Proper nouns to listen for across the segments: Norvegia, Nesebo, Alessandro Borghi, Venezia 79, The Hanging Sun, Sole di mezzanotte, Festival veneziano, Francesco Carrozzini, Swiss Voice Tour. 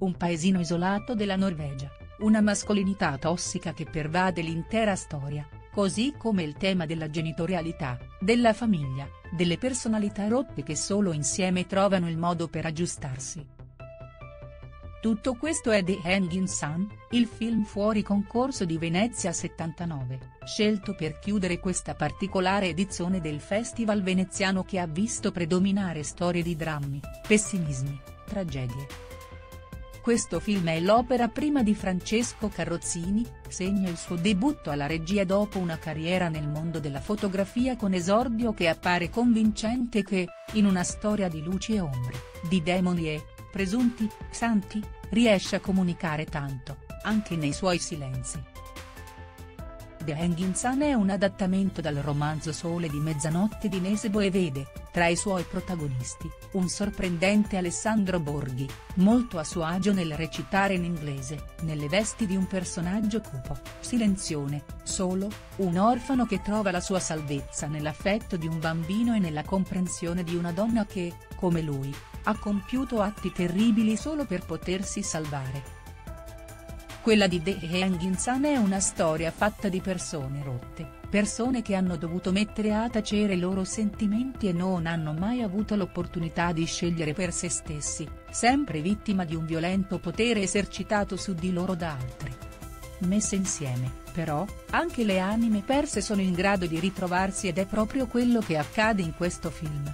un paesino isolato della Norvegia, una mascolinità tossica che pervade l'intera storia, così come il tema della genitorialità, della famiglia, delle personalità rotte che solo insieme trovano il modo per aggiustarsi. Tutto questo è The Hanging Sun, il film fuori concorso di Venezia 79, scelto per chiudere questa particolare edizione del Festival veneziano che ha visto predominare storie di drammi, pessimismi, tragedie. Questo film è l'opera prima di Francesco Carrozzini, segna il suo debutto alla regia dopo una carriera nel mondo della fotografia con esordio che appare convincente che, in una storia di luci e ombre, di demoni e presunti santi, riesce a comunicare tanto, anche nei suoi silenzi. The Hanging Sun è un adattamento dal romanzo Sole di mezzanotte di Nesebo e vede, tra i suoi protagonisti, un sorprendente Alessandro Borghi, molto a suo agio nel recitare in inglese, nelle vesti di un personaggio cupo, silenzione, solo, un orfano che trova la sua salvezza nell'affetto di un bambino e nella comprensione di una donna che, come lui, ha compiuto atti terribili solo per potersi salvare. Quella di The Hanging Sun è una storia fatta di persone rotte, persone che hanno dovuto mettere a tacere i loro sentimenti e non hanno mai avuto l'opportunità di scegliere per se stessi, sempre vittima di un violento potere esercitato su di loro da altri. Messe insieme, però, anche le anime perse sono in grado di ritrovarsi ed è proprio quello che accade in questo film.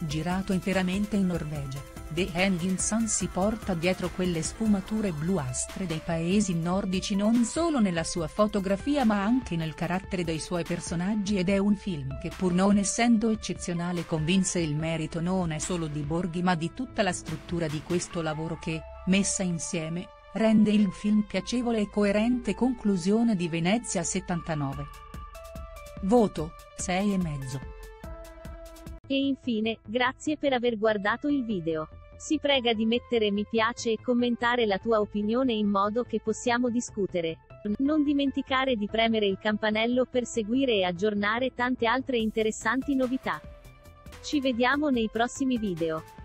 Girato interamente in Norvegia, The Hanging Sun si porta dietro quelle sfumature bluastre dei paesi nordici non solo nella sua fotografia ma anche nel carattere dei suoi personaggi ed è un film che pur non essendo eccezionale convinse il merito non è solo di Borghi ma di tutta la struttura di questo lavoro che, messa insieme, rende il film piacevole e coerente conclusione di Venezia 79. Voto, 6,5. E infine, grazie per aver guardato il video. Si prega di mettere mi piace e commentare la tua opinione in modo che possiamo discutere. Non dimenticare di premere il campanello per seguire e aggiornare tante altre interessanti novità. Ci vediamo nei prossimi video.